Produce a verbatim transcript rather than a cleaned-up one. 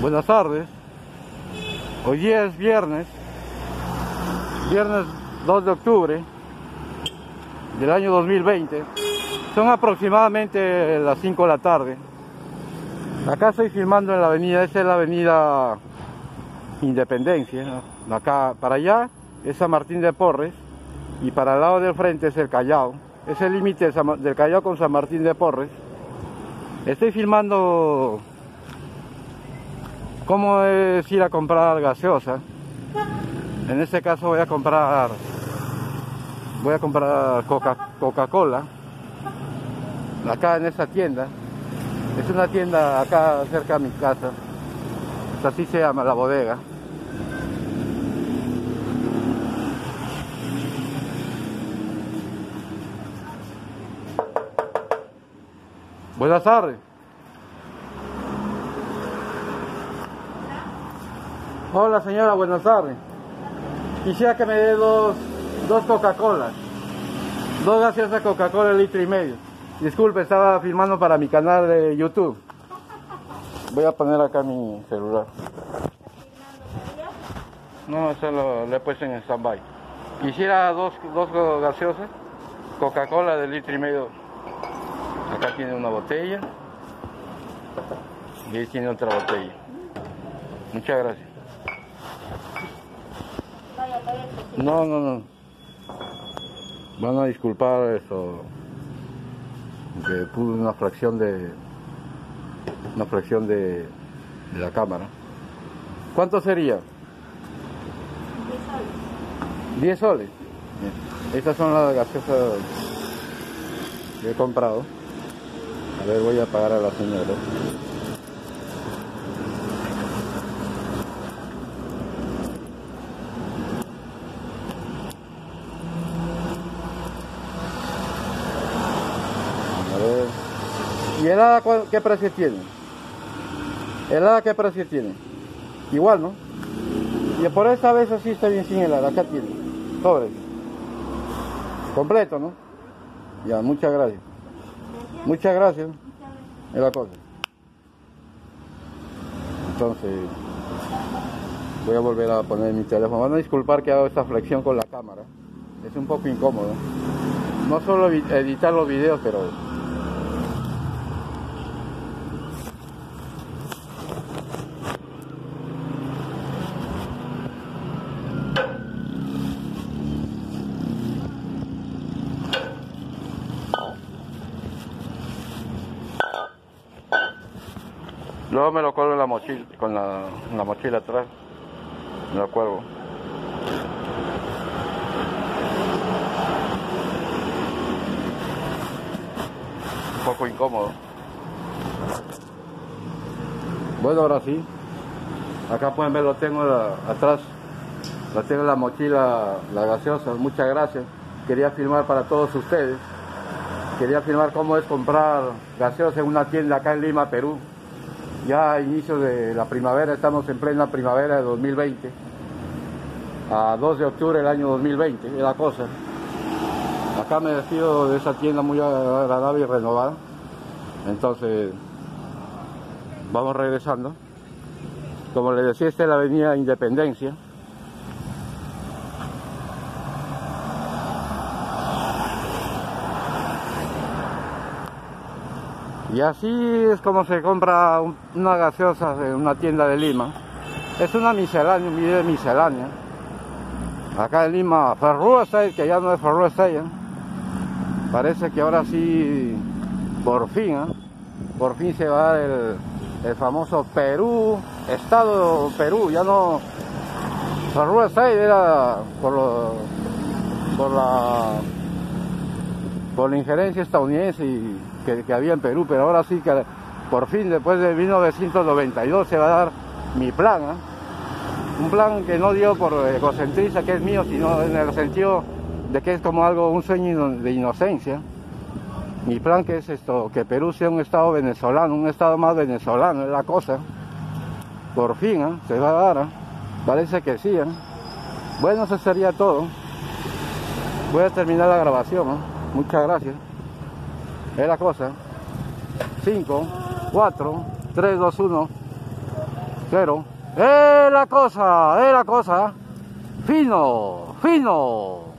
Buenas tardes, hoy es viernes, viernes dos de octubre del año dos mil veinte, son aproximadamente las cinco de la tarde. Acá estoy filmando en la avenida, esa es la avenida Independencia, ¿no? Acá para allá es San Martín de Porres y para el lado del frente es el Callao, es el límite del Callao con San Martín de Porres. Estoy filmando cómo es ir a comprar gaseosa. En este caso voy a comprar voy a comprar Coca, Coca Cola acá en esta tienda. Es una tienda acá cerca de mi casa, así se llama la bodega. Buenas tardes. Hola señora, buenas tardes. Quisiera que me dé dos, dos Coca-Colas. Dos gaseosas Coca-Cola, litro y medio. Disculpe, estaba filmando para mi canal de YouTube. Voy a poner acá mi celular. No, eso lo, lo he puesto en stand-by. Quisiera dos, dos gaseosas Coca-Cola de litro y medio. Acá tiene una botella. Y ahí tiene otra botella. Muchas gracias. No, no, no. Van a disculpar eso. Que pude una fracción de... Una fracción de... de la cámara. ¿Cuánto sería? diez soles. diez soles. Bien. Estas son las gaseosas que he comprado. A ver, voy a pagar a la señora. ¿Y helada qué precio tiene? ¿Helada qué precio tiene? Igual, ¿no? Y por esta vez así está bien sin helada. Acá tiene. Sobre. Completo, ¿no? Ya, muchas gracias. gracias. Muchas gracias. Es la cosa. Entonces, voy a volver a poner mi teléfono. Van a disculpar que hago esta flexión con la cámara. Es un poco incómodo. No solo editar los videos, pero... Luego me lo cuelgo en la mochila, con la, la mochila atrás, me lo cuelgo. Un poco incómodo. Bueno, ahora sí. Acá pueden ver, lo tengo la, atrás. La tengo en la mochila, la gaseosa. Muchas gracias. Quería filmar para todos ustedes. Quería filmar cómo es comprar gaseosa en una tienda acá en Lima, Perú. Ya a inicio de la primavera, estamos en plena primavera de dos mil veinte, a dos de octubre del año dos mil veinte, es la cosa. Acá me despido de esa tienda muy agradable y renovada, entonces vamos regresando. Como les decía, esta es la avenida Independencia. Y así es como se compra una gaseosa en una tienda de Lima. Es una miscelánea, un video de miscelánea. Acá en Lima, Ferrúa Style, que ya no es Ferrúa Style, ¿eh? Parece que ahora sí, por fin, ¿eh? por fin se va el, el famoso Perú, Estado Perú. Ya no, Ferrúa Style era por, lo, por la... por la injerencia estadounidense y que, que había en Perú, pero ahora sí que por fin, después de mil novecientos noventa y dos, se va a dar mi plan, ¿eh? un plan que no dio por egocentrista, que es mío, sino en el sentido de que es como algo, un sueño de inocencia. Mi plan que es esto, que Perú sea un estado venezolano, un estado más venezolano, es la cosa. Por fin, ¿eh? Se va a dar, ¿eh? Parece que sí, ¿eh? Bueno, eso sería todo. Voy a terminar la grabación, ¿eh? Muchas gracias. Es la cosa. cinco, cuatro, tres, dos, uno, cero. Es la cosa, es la cosa. Fino, fino.